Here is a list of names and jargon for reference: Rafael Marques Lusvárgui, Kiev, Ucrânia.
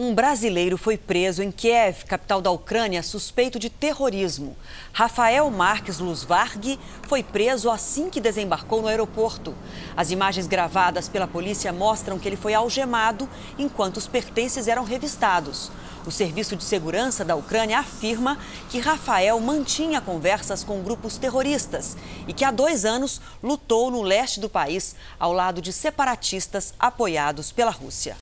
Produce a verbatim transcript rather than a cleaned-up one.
Um brasileiro foi preso em Kiev, capital da Ucrânia, suspeito de terrorismo. Rafael Marques Lusvárgui foi preso assim que desembarcou no aeroporto. As imagens gravadas pela polícia mostram que ele foi algemado enquanto os pertences eram revistados. O Serviço de Segurança da Ucrânia afirma que Rafael mantinha conversas com grupos terroristas e que há dois anos lutou no leste do país ao lado de separatistas apoiados pela Rússia.